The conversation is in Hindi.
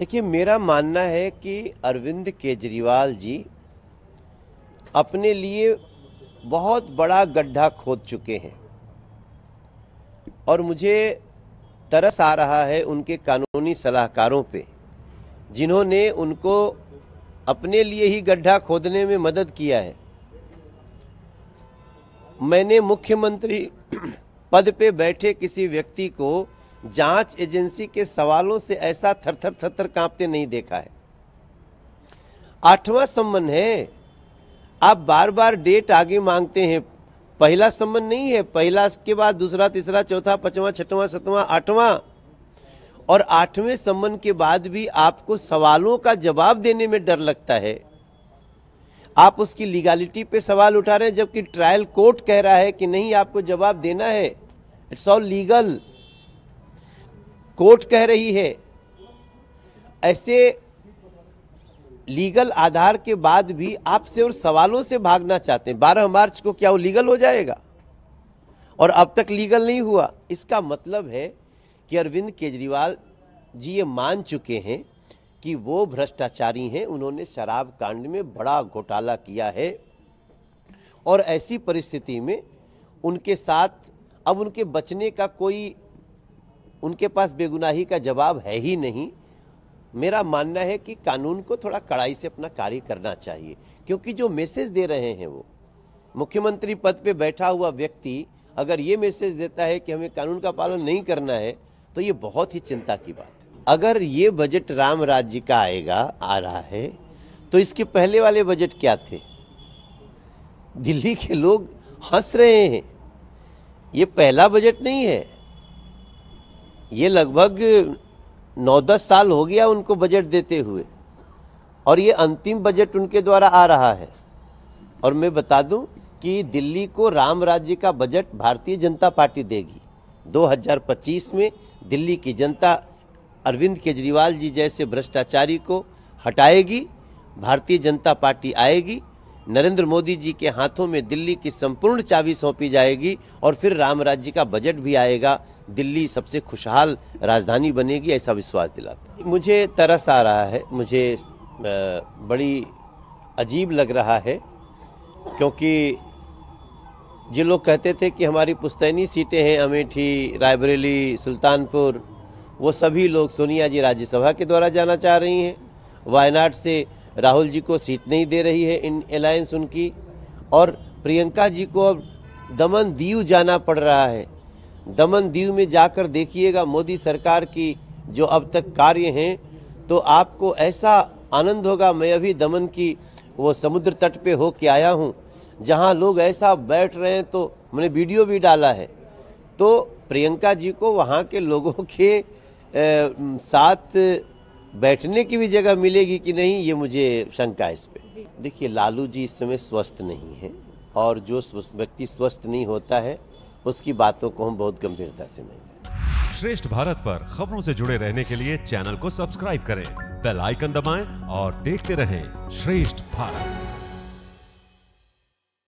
देखिए, मेरा मानना है कि अरविंद केजरीवाल जी अपने लिए बहुत बड़ा गड्ढा खोद चुके हैं और मुझे तरस आ रहा है उनके कानूनी सलाहकारों पे, जिन्होंने उनको अपने लिए ही गड्ढा खोदने में मदद किया है। मैंने मुख्यमंत्री पद पे बैठे किसी व्यक्ति को जांच एजेंसी के सवालों से ऐसा थरथर थरथर कांपते नहीं देखा है। 8वां सम्मन है, आप बार बार डेट आगे मांगते हैं। पहला सम्मन नहीं है, पहला के बाद दूसरा, तीसरा, चौथा, पांचवा, छठवां, सातवां, आठवां, और 8वें सम्मन के बाद भी आपको सवालों का जवाब देने में डर लगता है। आप उसकी लीगैलिटी पे सवाल उठा रहे हैं, जबकि ट्रायल कोर्ट कह रहा है कि नहीं, आपको जवाब देना है, इट्स ऑल लीगल, कोर्ट कह रही है। ऐसे लीगल आधार के बाद भी आप सिर्फ सवालों से भागना चाहते हैं। 12 मार्च को क्या वो लीगल हो जाएगा? और अब तक लीगल नहीं हुआ। इसका मतलब है कि अरविंद केजरीवाल जी ये मान चुके हैं कि वो भ्रष्टाचारी हैं, उन्होंने शराब कांड में बड़ा घोटाला किया है, और ऐसी परिस्थिति में उनके साथ अब उनके बचने का कोई, उनके पास बेगुनाही का जवाब है ही नहीं। मेरा मानना है कि कानून को थोड़ा कड़ाई से अपना कार्य करना चाहिए, क्योंकि जो मैसेज दे रहे हैं, वो मुख्यमंत्री पद पे बैठा हुआ व्यक्ति अगर ये मैसेज देता है कि हमें कानून का पालन नहीं करना है, तो ये बहुत ही चिंता की बात है। अगर ये बजट राम राज्य का आ रहा है, तो इसके पहले वाले बजट क्या थे? दिल्ली के लोग हंस रहे हैं। ये पहला बजट नहीं है, ये लगभग 9-10 साल हो गया उनको बजट देते हुए, और ये अंतिम बजट उनके द्वारा आ रहा है। और मैं बता दूं कि दिल्ली को राम राज्य का बजट भारतीय जनता पार्टी देगी। 2025 में दिल्ली की जनता अरविंद केजरीवाल जी जैसे भ्रष्टाचारी को हटाएगी, भारतीय जनता पार्टी आएगी, नरेंद्र मोदी जी के हाथों में दिल्ली की संपूर्ण चाबी सौंपी जाएगी, और फिर राम राज्य का बजट भी आएगा। दिल्ली सबसे खुशहाल राजधानी बनेगी, ऐसा विश्वास दिलाता है। मुझे तरस आ रहा है, मुझे बड़ी अजीब लग रहा है, क्योंकि जो लोग कहते थे कि हमारी पुश्तैनी सीटें हैं, अमेठी, रायबरेली, सुल्तानपुर, वो सभी लोग सोनिया जी राज्यसभा के द्वारा जाना चाह रही हैं। वायनाड से राहुल जी को सीट नहीं दे रही है इन अलायंस उनकी, और प्रियंका जी को अब दमन दीव जाना पड़ रहा है। दमन दीव में जाकर देखिएगा मोदी सरकार की जो अब तक कार्य हैं, तो आपको ऐसा आनंद होगा। मैं अभी दमन की वो समुद्र तट पे हो के आया हूँ, जहाँ लोग ऐसा बैठ रहे हैं, तो मैंने वीडियो भी डाला है। तो प्रियंका जी को वहाँ के लोगों के साथ बैठने की भी जगह मिलेगी कि नहीं, ये मुझे शंका है इस पर। देखिए, लालू जी इस समय स्वस्थ नहीं है, और जो व्यक्ति स्वस्थ नहीं होता है उसकी बातों को हम बहुत गंभीरता से नहीं लेते। श्रेष्ठ भारत पर खबरों से जुड़े रहने के लिए चैनल को सब्सक्राइब करें, बेल आइकन दबाएं और देखते रहें श्रेष्ठ भारत।